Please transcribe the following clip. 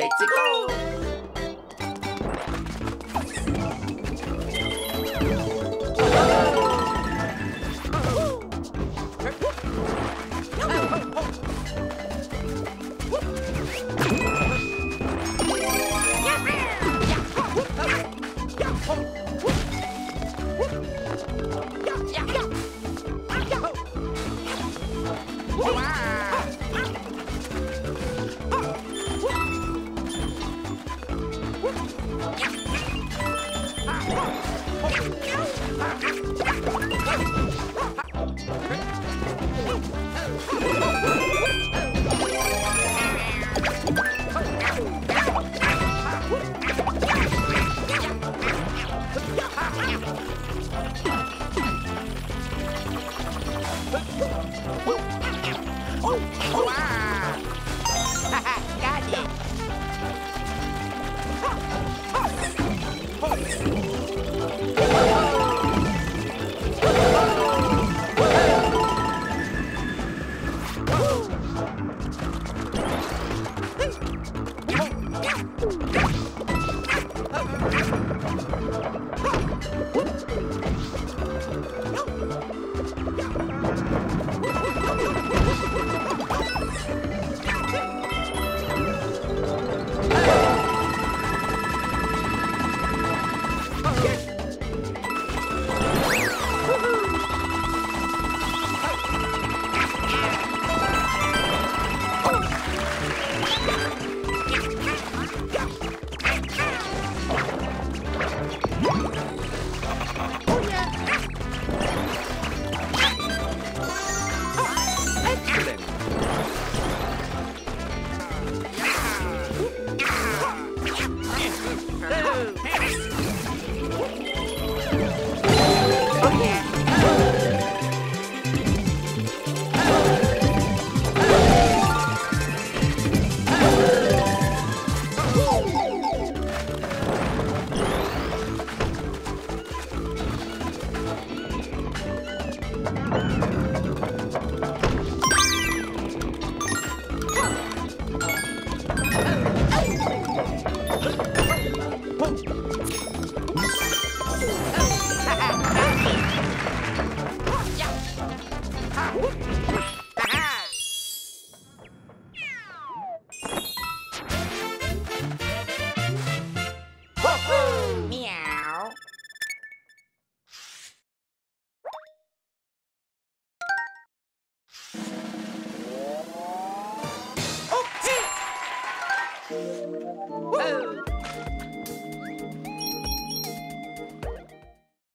Let's go! Oh!